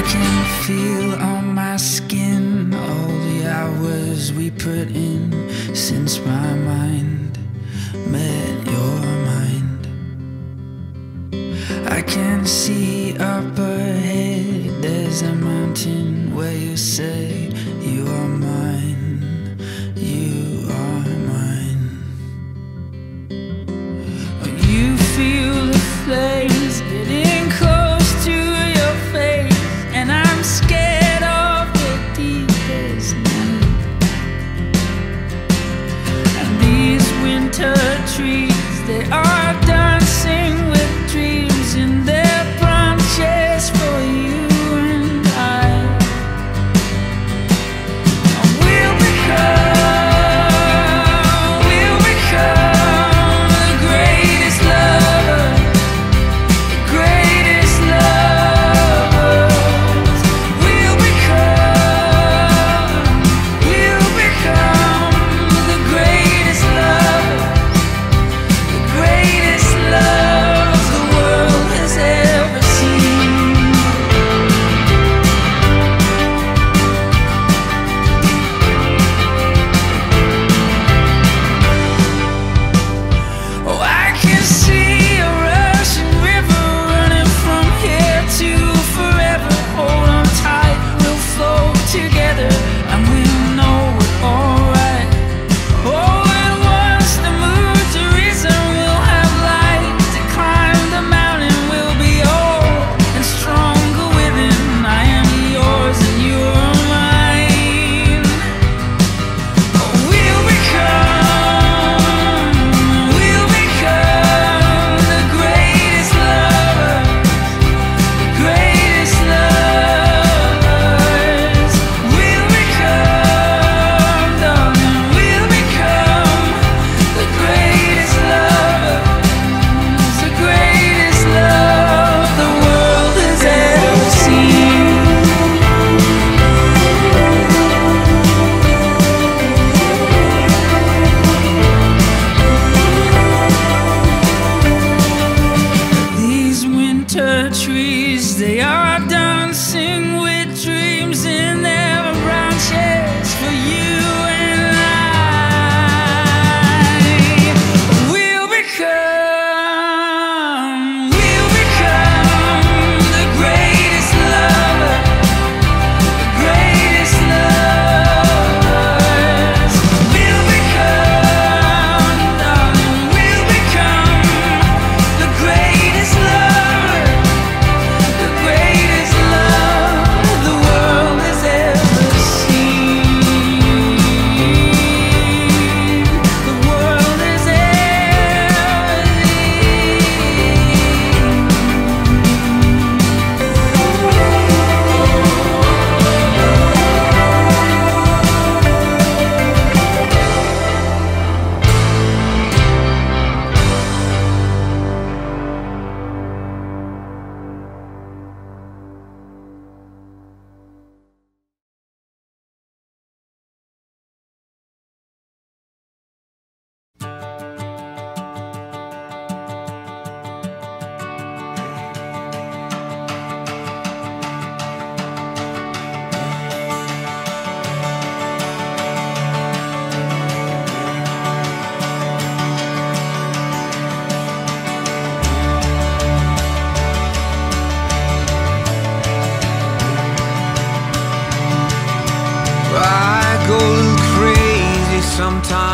I can feel on my skin all the hours we put in since my mind met your mind. I can see up ahead, there's a mountain where you say you are mine, you are mine. When you feel the flames getting close to your face, and I'm scared of the deepest night. And these winter trees, they are dancing with dreams in their branches for you and I will become, the greatest lover, we'll become the greatest love the world has ever seen. Oh, I can see a rushing river running from here to forever. Hold on tight, we'll flow together, and we'll know it alright. Oh, and once the moon's arisen, we'll have light to climb the mountain. We'll be old and stronger within. I am yours and you are mine. We'll become the greatest lovers. Darling, we'll become the greatest love the world has ever seen. These winter trees, they are dancing with dreams in their branches for you and I. We'll become the greatest lovers. We'll become, darling, we'll become the greatest lover, the greatest love the world has ever seen. The world has ever seen. Sometimes